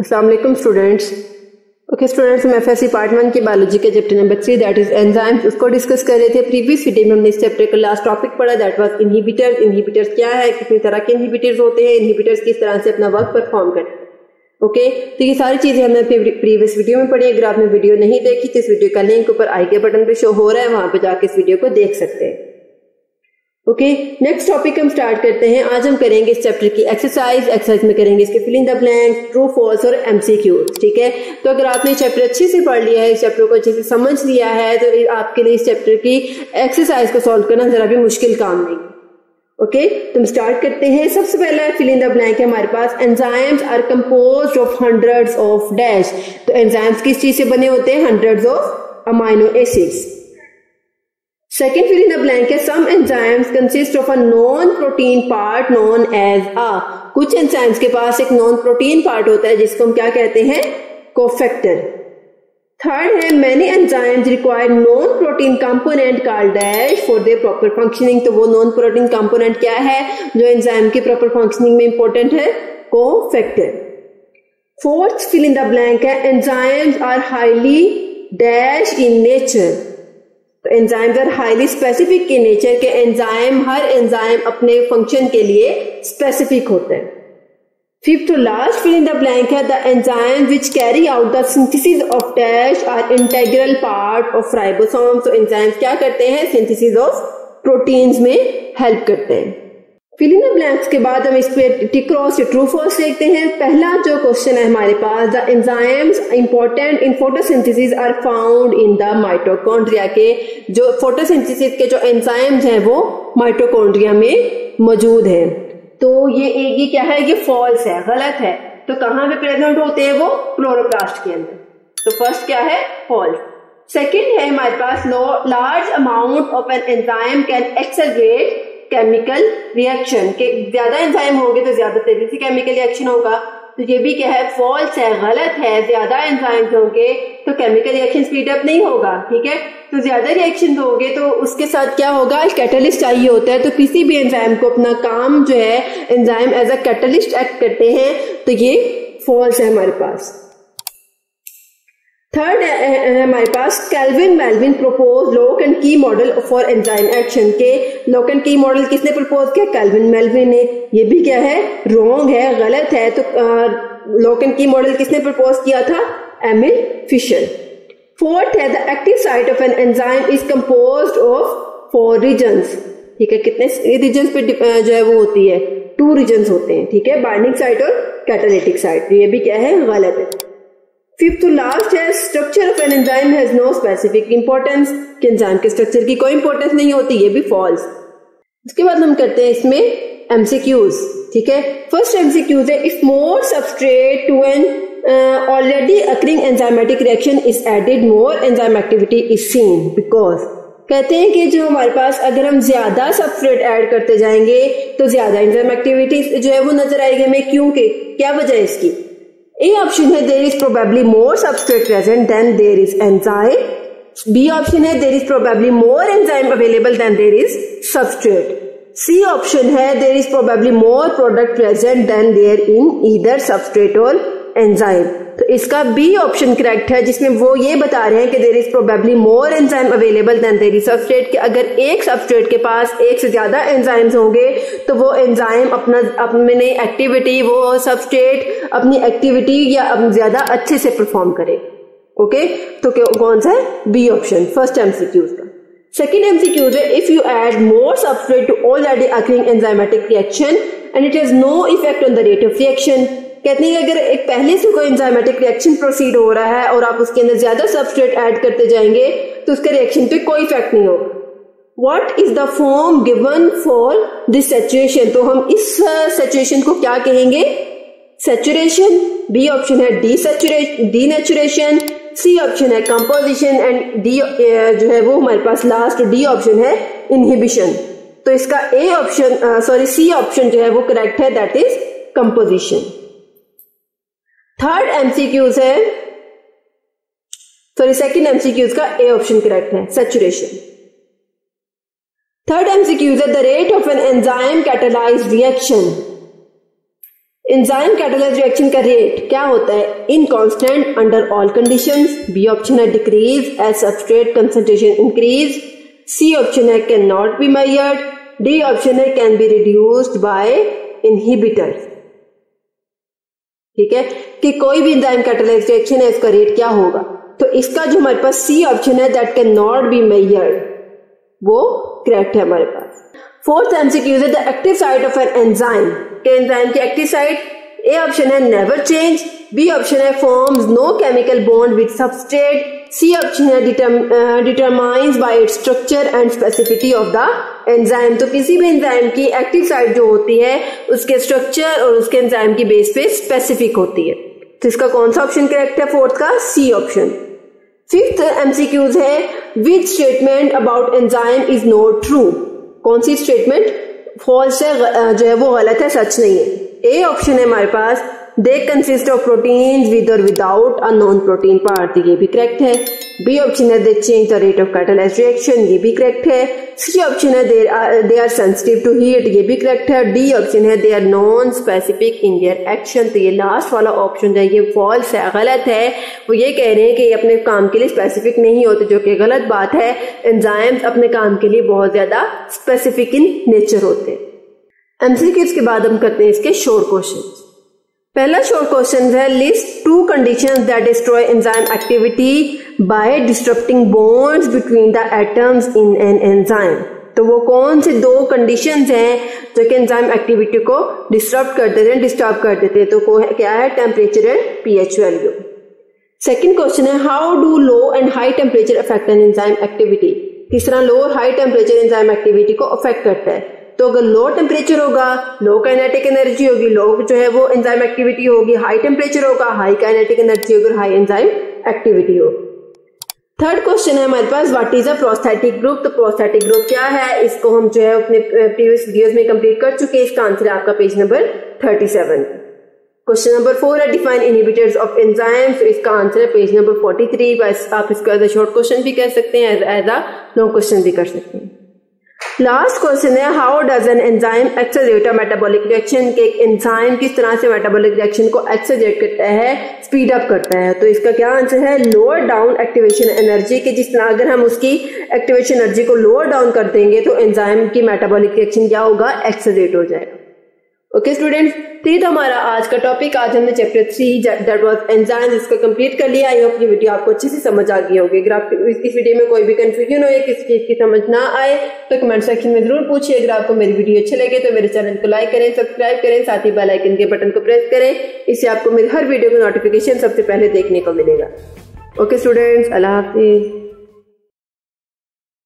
अस्सलाम वालेकुम students. Okay students, हम एफएससी पार्ट 1 के बायोलॉजी के chapter number 3 that is enzymes उसको डिस्कस कर रहे थे। प्रीवियस वीडियो में हमने इस चैप्टर का लास्ट टॉपिक पढ़ा दैट वाज इनहिबिटर्स। इनहिबिटर्स क्या है, कितनी तरह के इनहिबिटर्स होते हैं, इनहिबिटर्स किस तरह से अपना वर्क परफॉर्म करते हैं। ओके, तो ये सारी चीजें हमने अपने प्रीवियस वीडियो में पढ़ी है। अगर आपने वीडियो नहीं देखी तो इस वीडियो का लिंक ऊपर आई के बटन पे शो हो रहा है, वहां पे जाके इस वीडियो को देख सकते हैं। ओके, नेक्स्ट टॉपिक हम स्टार्ट करते हैं। आज हम करेंगे इस चैप्टर की एक्सरसाइज में करेंगे इसके filling the blank, true false और एमसीक्यू। ठीक है, तो अगर आपने चैप्टर अच्छे से पढ़ लिया है, इस चैप्टर को अच्छे से समझ लिया है, तो आपके लिए इस चैप्टर की एक्सरसाइज को सॉल्व करना जरा भी मुश्किल काम नहीं। ओके, तो हम स्टार्ट करते हैं। सबसे पहला फिलिंग द ब्लैंक है हमारे पास, enzymes are composed of hundreds of dash. तो एंजाइम्स किस चीज से बने होते हैं? Hundreds of amino acids. Second fill in the blank है, some enzymes consist of a non-protein part known as a। कुछ enzymes के पास एक non-protein part होता है जिसको हम क्या कहते हैं? cofactor। Third है, many enzymes require non-protein component called dash for their proper functioning। तो वो non-protein component क्या है जो enzyme के proper functioning में important है? cofactor। Fourth fill in the blank है, enzymes are highly dash in nature। तो enzymes are highly specific in nature के, एंजाइम हर एंजाइम अपने फंक्शन के लिए स्पेसिफिक होते हैं। Fifth last fill in the blank है, the enzyme which carry out the synthesis of dash are integral part of ribosome. तो एंजाइम्स क्या करते हैं? सिंथेसिस ऑफ प्रोटीन्स में हेल्प करते हैं। फिल इन द ब्लैंक्स के बाद हम इस पे टिक क्रॉस या ट्रू फॉल्स देखते हैं। पहला जो क्वेश्चन है हमारे पास, the enzymes important in photosynthesis are found in the mitochondria. के जो फोटोसिंथेसिस के जो एंजाइम्स हैं वो माइटोकॉन्ड्रिया में मौजूद हैं। तो ये क्या है? ये फॉल्स है, गलत है। तो कहाँ पे प्रेजेंट होते हैं वो? क्लोरोप्लास्ट के अंदर। तो फर्स्ट क्या है? फॉल्स। सेकेंड है हमारे पास, large amount of an enzyme can accelerate chemical reaction. के ज्यादा एंजाइम होंगे तो ज्यादा तेजी से केमिकल रिएक्शन होगा। तो ये भी क्या है? फॉल्स है, गलत है। ज्यादा एंजाइम होंगे तो केमिकल रिएक्शन स्पीड अप नहीं होगा। ठीक है, तो ज्यादा रिएक्शन होंगे तो उसके साथ क्या होगा? कैटलिस्ट चाहिए होता है। तो किसी भी एंजाइम को अपना काम जो है, enzyme as a catalyst act करते हैं। तो ये फॉल्स है हमारे पास। थर्ड है हमारे पास, Calvin Melvin propose lock and key model for enzyme action. के लॉक एंड की मॉडल किसने प्रपोज किया? कैल्विन मेल्विन ने। ये भी क्या है? रॉन्ग है, गलत है। तो लॉक एंड की मॉडल किसने प्रपोज किया था? Emil Fischer. फोर्थ है, the active site of an enzyme is composed of 4 regions. ठीक है, कितने रीजन्स पे जो है वो होती है? 2 रीजन्स होते हैं। ठीक है, बाइंडिंग साइट और कैटालिटिक साइट। ये भी क्या है? गलत है। फिफ्थ लास्ट है, structure of an enzyme has no specific importance. कि एंजाइम के स्ट्रक्चर की कोई इंपॉर्टेंस नहीं होती। ये भी फॉल्स। उसके बाद हम करते हैं इसमें एमसीक्यूज। ठीक है, फर्स्ट एमसीक्यूज है, if more substrate to an already occurring enzymatic reaction is added more enzyme activity is seen because. कहते हैं कि जो हमारे पास अगर हम ज्यादा सबस्ट्रेट ऐड करते जाएंगे तो ज्यादा एंजाइम एक्टिविटी जो है वो नजर आएगी हमें। क्योंकि क्या वजह है इसकी? ए ऑप्शन है, there is probably more substrate present than there is enzyme. B option है, there is probably more enzyme available than there is substrate. C option है, there is probably more product present than there in either substrate और enzyme. तो इसका B option correct है, जिसमें वो ये बता रहे हैं कि there is probably more enzyme available than there is substrate. के अगर एक सबस्ट्रेट के पास एक से ज्यादा एंजाइम्स होंगे तो वो एंजाइम अपने एक्टिविटी, वो सबस्ट्रेट अपनी एक्टिविटी या ज्यादा अच्छे से परफॉर्म करे। ओके, तो कौन सा है? बी ऑप्शन, फर्स्ट एमसीक्यूज का। सेकेंड एमसीक्यूज है, if you add more substrate to already occurring enzymatic reaction and it has no effect on the rate of reaction. कहते हैं कि अगर एक पहले से कोई एंजाइमेटिक रिएक्शन प्रोसीड हो रहा है और आप उसके अंदर ज्यादा सबस्ट्रेट ऐड करते जाएंगे तो उसके रिएक्शन पे कोई इफेक्ट नहीं होगा। What is the form given for this saturation? तो हम इस सैचुरेशन को क्या कहेंगे? सैचुरेशन। बी ऑप्शन है डीनेचुरेशन। सी ऑप्शन है कंपोजिशन एंड डी जो है वो हमारे पास लास्ट डी ऑप्शन है इनहिबिशन। तो इसका ए ऑप्शन सी ऑप्शन जो है वो करेक्ट है, that is composition. Third MCQs है, सेकंड एमसीक्यूज का ए ऑप्शन करेक्ट है, सैचुरेशन। थर्ड एमसीक्यूज है, the rate of an enzyme catalyzed reaction enzyme catalyze reaction का रेट क्या होता है? In constant under all conditions. B option है decrease as substrate concentration increase. C option है can not be measured. D option है can be reduced by inhibitor. ठीक है कि कोई भी एंजाइम कैटालाइज रिएक्शन है इसका रेट क्या होगा, तो इसका जो हमारे पास सी ऑप्शन है that can not be measured वो करेक्ट है हमारे पास। फोर्थ एमसीक्यू है the active site of an enzyme. Enzyme की एक्टिव साइट। ए ऑप्शन है नेवर चेंज। बी ऑप्शन है forms no chemical bond with substrate. C option है determines by its structure and specificity of the enzyme. तो किसी भी enzyme की active site जो होती है उसके स्ट्रक्चर और उसके एंजाइम की बेस पे स्पेसिफिक होती है। तो इसका कौन सा ऑप्शन करेक्ट है? फोर्थ का सी ऑप्शन। फिफ्थ एमसीक्यूज है which statement about enzyme is not true. कौन सी स्टेटमेंट फॉल्स है, जो है वो गलत है, सच नहीं है। ए ऑप्शन है हमारे पास they consist of proteins with और without a non protein part, ये भी करेक्ट है। बी ऑप्शन है they change the rate of catalyzed reaction, ये भी करेक्ट है। सी ऑप्शन है they are sensitive to heat, ये भी करेक्ट है। डी ऑप्शन है they are non specific in their action, तो ये लास्ट वाला ऑप्शन जो है ये फॉल्स है, गलत है। वो ये कह रहे हैं कि ये अपने काम के लिए स्पेसिफिक नहीं होते, जो कि गलत बात है। एंजाइम्स अपने काम के लिए बहुत ज्यादा स्पेसिफिक इन नेचर होते हैं। एमसीक्यूज के बाद हम करते हैं इसके शॉर्ट क्वेश्चन। पहला शॉर्ट क्वेश्चन है list two conditions that destroy enzyme activity by disrupting bonds between the atoms in an enzyme. तो वो कौन से दो कंडीशंस हैं जो कि एंजाइम एक्टिविटी को डिस्टर्ब कर देते हैं? तो क्या है? Temperature and pH value. Second question है how do low and high temperature affect an enzyme activity. किस तरह लो और हाई टेम्परेचर एंजाइम एक्टिविटी को अफेक्ट करता है? तो अगर लो टेम्परेचर होगा लो काइनेटिक एनर्जी होगी, लो जो है वो एंजाइम एक्टिविटी होगी। हाई टेम्परेचर होगा हाई काइनेटिक एनर्जी होगी, हाई एंजाइम एक्टिविटी होगी। थर्ड क्वेश्चन है हमारे पास what is a prosthetic group. तो प्रोस्थेटिक ग्रुप क्या है, इसको हम जो है अपने प्रीवियस वीडियोस में कंप्लीट कर चुके हैं। इसका आंसर है आपका पेज नंबर 37। क्वेश्चन नंबर 4 है डिफाइन इनहिबिटर्स ऑफ एंजाइम्स। तो इसका आंसर है पेज नंबर 43। बस आप इसको एज अ शॉर्ट क्वेश्चन भी कर सकते हैं, एज अ लॉन्ग क्वेश्चन भी कर सकते हैं। लास्ट क्वेश्चन है how does an enzyme accelerate a metabolic reaction. के एक एंजाइम किस तरह से मेटाबॉलिक रिएक्शन को एक्सेलरेट करता है, स्पीड अप करता है। तो इसका क्या आंसर है? Lower down activation energy. के जिस तरह अगर हम उसकी एक्टिवेशन एनर्जी को लोअर डाउन कर देंगे तो एंजाइम की मेटाबॉलिक रिएक्शन क्या होगा? एक्सेलरेट हो जाएगा। ओके स्टूडेंट्स, ये था हमारा आज का टॉपिक। आज हमने चैप्टर 3 दैट वाज एंजाइम्स इसको कंप्लीट कर लिया। आई होप ये वीडियो आपको अच्छे से समझ आ गई होगी। अगर आपको इस वीडियो में कोई भी कंफ्यूजन हो या किसी चीज की समझ ना आए तो कमेंट सेक्शन में जरूर पूछिए। अगर आपको मेरी वीडियो अच्छी लगे तो मेरे चैनल को लाइक करें, सब्सक्राइब करें, साथ ही बेल आइकन के बटन को प्रेस करें। इससे आपको मेरी हर वीडियो का नोटिफिकेशन सबसे पहले देखने को मिलेगा। ओके स्टूडेंट्स, अल्लाह हाफिज।